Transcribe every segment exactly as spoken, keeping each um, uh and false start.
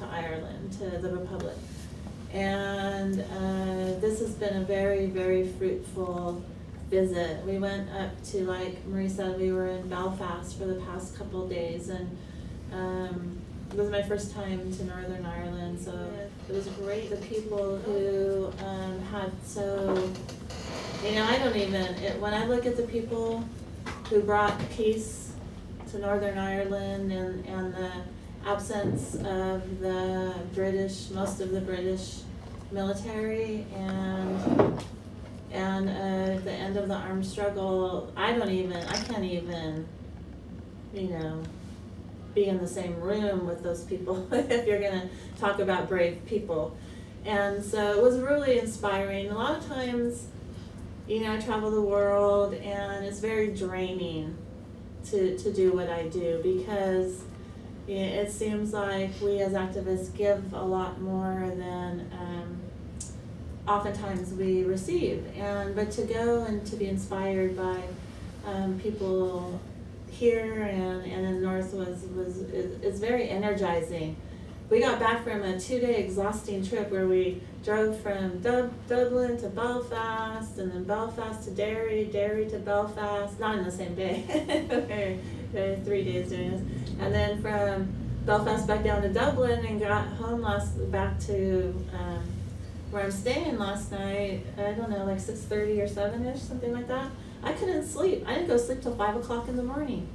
to Ireland, to the Republic. And uh, this has been a very, very fruitful visit. We went up to, like Marie said, we were in Belfast for the past couple days, and um, it was my first time to Northern Ireland, so it was great. The people who um, had so, you know, I don't even, it, when I look at the people who brought peace to Northern Ireland and, and the absence of the British, most of the British military, and and uh, the end of the armed struggle, I don't even, I can't even, you know, be in the same room with those people if you're gonna talk about brave people. And so it was really inspiring. A lot of times, you know, I travel the world and it's very draining to, to do what I do, because you know, it seems like we as activists give a lot more than um, oftentimes we receive. And but to go and to be inspired by um, people here and, and in the north was, was is, is very energizing. We got back from a two-day exhausting trip where we drove from Dub Dublin to Belfast, and then Belfast to Derry, Derry to Belfast, not in the same day, we were, we were three days doing this, and then from Belfast back down to Dublin, and got home last back to um, where I'm staying last night, I don't know, like six thirty or seven-ish, something like that. I couldn't sleep. I didn't go to sleep till five o'clock in the morning.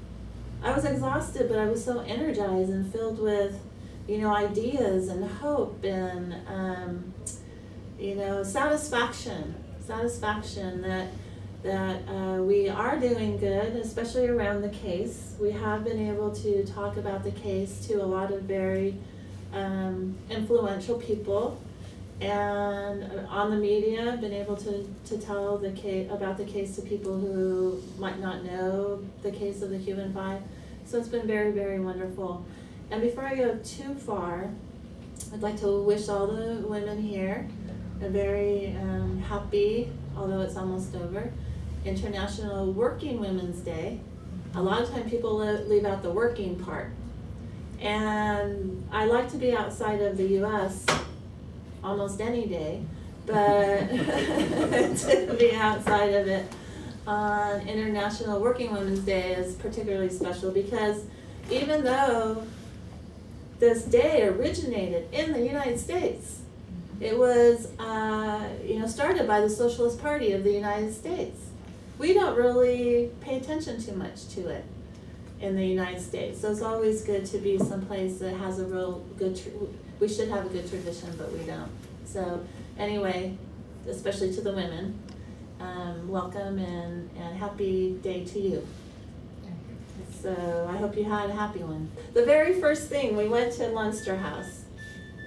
I was exhausted, but I was so energized and filled with, you know, ideas and hope and, um, you know, satisfaction, satisfaction that, that uh, we are doing good, especially around the case. We have been able to talk about the case to a lot of very um, influential people, and on the media, been able to, to tell the case, about the case to people who might not know the case of the Cuban Five. So it's been very, very wonderful. And before I go too far, I'd like to wish all the women here a very um, happy, although it's almost over, International Working Women's Day. A lot of time people leave out the working part. And I like to be outside of the U S almost any day, but to be outside of it on International Working Women's Day is particularly special, because even though this day originated in the United States, it was uh, you know, started by the Socialist Party of the United States. We don't really pay attention too much to it in the United States, so it's always good to be someplace that has a real good tr we should have a good tradition, but we don't. So anyway, especially to the women, um, welcome and, and happy day to you. So I hope you had a happy one. The very first thing, we went to Leinster House,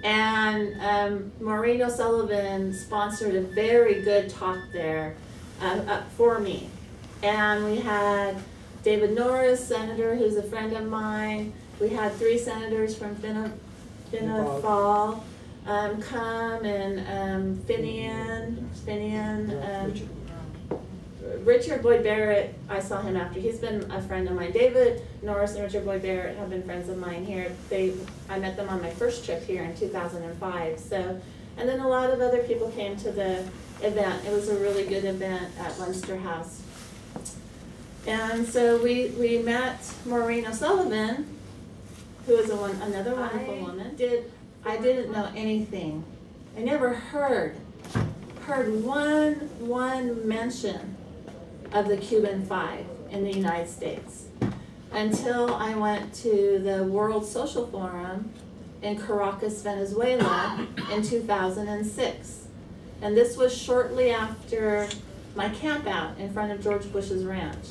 and um, Maureen O'Sullivan sponsored a very good talk there uh, uh, for me. And we had David Norris, senator, who's a friend of mine. We had three senators from Fianna Fianna Fáil um, come, and um, Finian, Finian, um, Richard Boyd Barrett, I saw him after. He's been a friend of mine. David Norris and Richard Boyd Barrett have been friends of mine here. They, I met them on my first trip here in two thousand five. So, and then a lot of other people came to the event. It was a really good event at Leinster House. And so we, we met Maureen O'Sullivan, who is a one, another wonderful I woman. Did, I didn't know anything. I never heard, heard one, one mention of the Cuban Five in the United States until I went to the World Social Forum in Caracas, Venezuela in two thousand six. And this was shortly after my camp out in front of George Bush's ranch.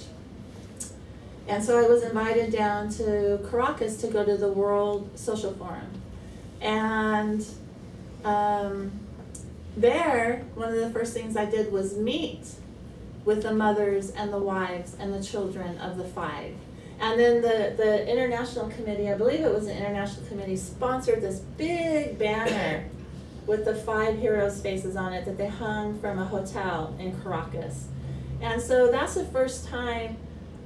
And so I was invited down to Caracas to go to the World Social Forum. And um, there, one of the first things I did was meet with the mothers and the wives and the children of the Five. And then the, the International Committee, I believe it was the International Committee, sponsored this big banner with the five heroes' faces on it that they hung from a hotel in Caracas. And so that's the first time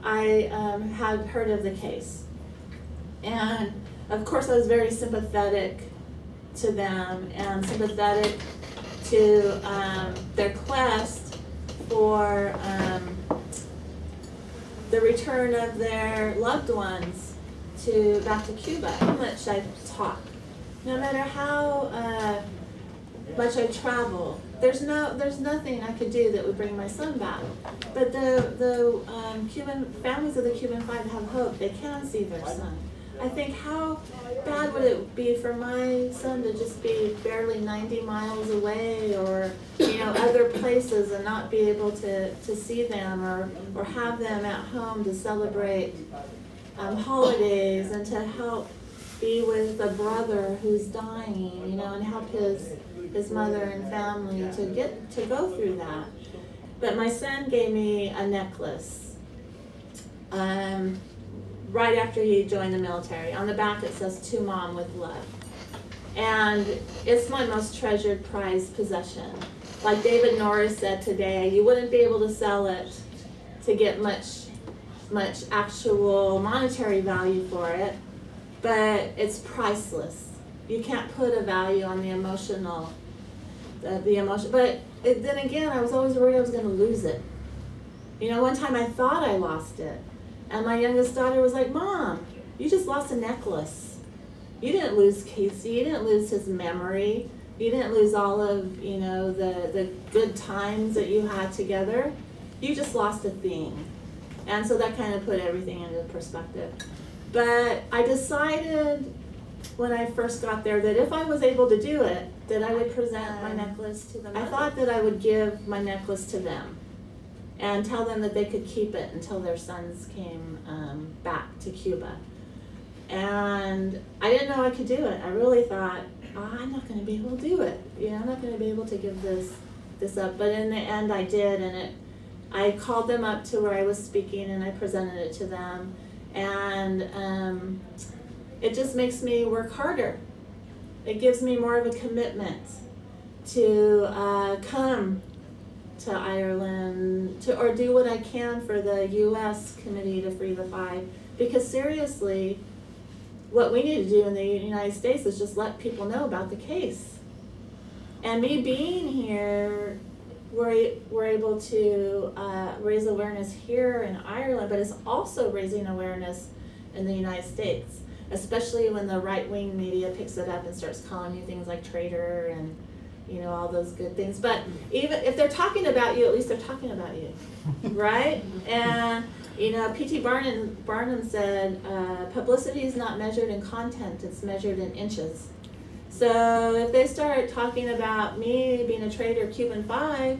I um, had heard of the case. And of course I was very sympathetic to them and sympathetic to um, their quest for um, the return of their loved ones to back to Cuba. How much I talk, no matter how uh, much I travel, there's no, there's nothing I could do that would bring my son back. But the the um, Cuban families of the Cuban Five have hope. They can see their son. I think, how bad would it be for my son to just be barely ninety miles away, or you know, other places, and not be able to to see them, or or have them at home to celebrate um, holidays and to help be with a brother who's dying, you know, and help his his mother and family to get to go through that. But my son gave me a necklace. Um, right after he joined the military. On the back it says, "To Mom with Love." And it's my most treasured, prized possession. Like David Norris said today, you wouldn't be able to sell it to get much, much actual monetary value for it, but it's priceless. You can't put a value on the emotional, the, the emotion. But it, then again, I was always worried I was going to lose it. You know, one time I thought I lost it. And my youngest daughter was like, "Mom, you just lost a necklace. You didn't lose Casey. You didn't lose his memory. You didn't lose all of, you know, the, the good times that you had together. You just lost a thing." And so that kind of put everything into perspective. But I decided when I first got there that if I was able to do it, that I would present my necklace to them. I thought that I would give my necklace to them and tell them that they could keep it until their sons came um, back to Cuba. And I didn't know I could do it. I really thought, oh, I'm not going to be able to do it. You know, I'm not going to be able to give this this up. But in the end, I did, and it. I called them up to where I was speaking, and I presented it to them. And um, it just makes me work harder. It gives me more of a commitment to uh, come to Ireland, to or do what I can for the U S Committee to Free the Five, because seriously, what we need to do in the United States is just let people know about the case. And me being here, we're, we're able to uh, raise awareness here in Ireland, but it's also raising awareness in the United States, especially when the right-wing media picks it up and starts calling you things like traitor and you know, all those good things. But even if they're talking about you, at least they're talking about you, right? And, you know, P T Barnum, Barnum said, uh, publicity is not measured in content, it's measured in inches. So if they start talking about me being a traitor, Cuban Five,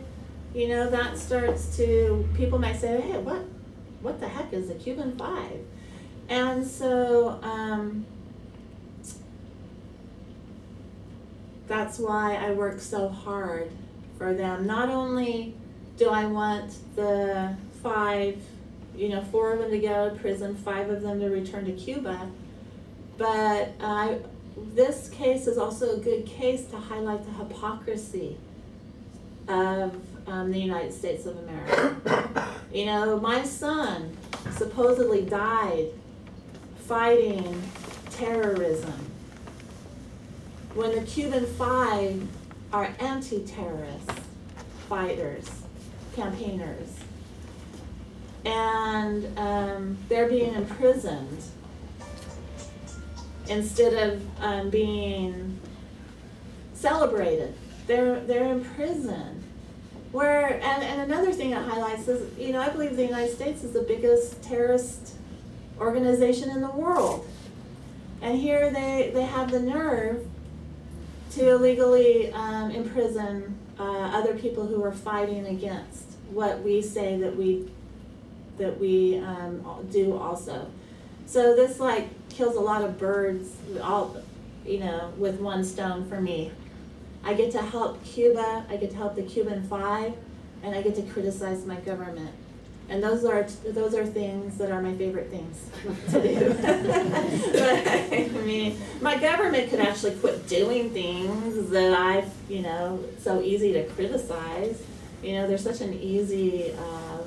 you know, that starts to, people might say, hey, what, what the heck is a Cuban Five? And so, um, that's why I work so hard for them. Not only do I want the five, you know, four of them to go to prison, five of them to return to Cuba, but uh, this case is also a good case to highlight the hypocrisy of um, the United States of America. You know, my son supposedly died fighting terrorism, when the Cuban Five are anti-terrorist fighters, campaigners, and um, they're being imprisoned instead of um, being celebrated. They're they're in prison. Where and, and another thing that highlights is, you know, I believe the United States is the biggest terrorist organization in the world, and here they they have the nerve to illegally um, imprison uh, other people who are fighting against what we say that we that we um, do also. So this like kills a lot of birds, all you know, with one stone for me. I get to help Cuba. I get to help the Cuban Five, and I get to criticize my government. And those are those are things that are my favorite things to do. But I mean, my government could actually quit doing things that I, you know, it's so easy to criticize. You know, they're such an easy uh,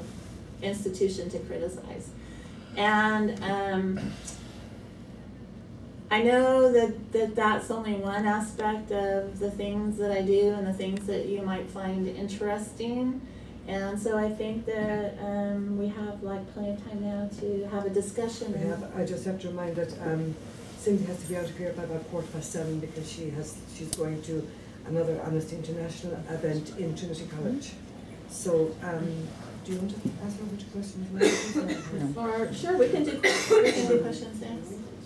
institution to criticize. And um, I know that, that that's only one aspect of the things that I do and the things that you might find interesting. And so I think that um, we have like plenty of time now to have a discussion. I, have, I just have to remind that um, Cindy has to be out of here by about quarter past seven because she has she's going to another Amnesty International event in Trinity College. Mm-hmm. So um, do you want to ask her which questions? Or, sure, we can do questions. We can do questions next.